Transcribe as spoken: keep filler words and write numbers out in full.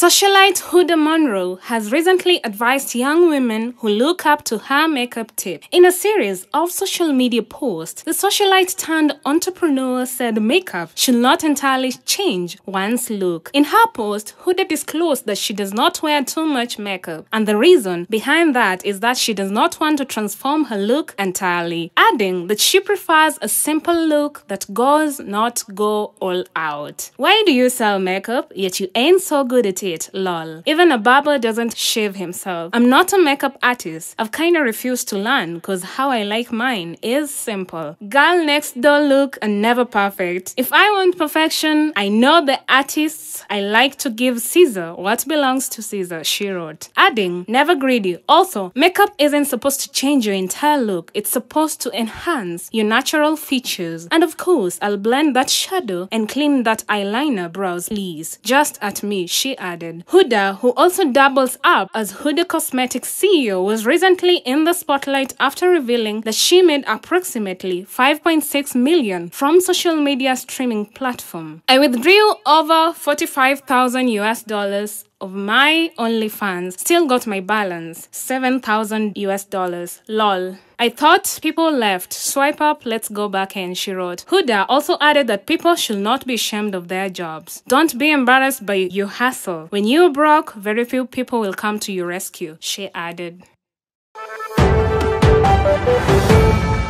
Socialite Huddah Monroe has recently advised young women who look up to her makeup tip. In a series of social media posts, the socialite turned entrepreneur said makeup should not entirely change one's look. In her post, Huddah disclosed that she does not wear too much makeup, and the reason behind that is that she does not want to transform her look entirely, adding that she prefers a simple look that goes not go all out. Why do you sell makeup, yet you ain't so good at it, lol. Even a barber doesn't shave himself. I'm not a makeup artist. I've kinda refused to learn cause how I like mine is simple. Girl next door look and never perfect. If I want perfection, I know the artists. I like to give Caesar what belongs to Caesar, she wrote, adding, never greedy. Also, makeup isn't supposed to change your entire look. It's supposed to enhance your natural features. And of course, I'll blend that shadow and clean that eyeliner brows, please. Just at me, she added. Huddah, who also doubles up as Huddah Cosmetics C E O, was recently in the spotlight after revealing that she made approximately five point six million dollars from social media streaming platform. I withdrew over forty-five thousand U S dollars of my OnlyFans, still got my balance, seven thousand U S dollars, lol. I thought people left, swipe up, let's go back in, she wrote. Huddah also added that people should not be ashamed of their jobs. Don't be embarrassed by your hustle. When you're broke, very few people will come to your rescue, she added.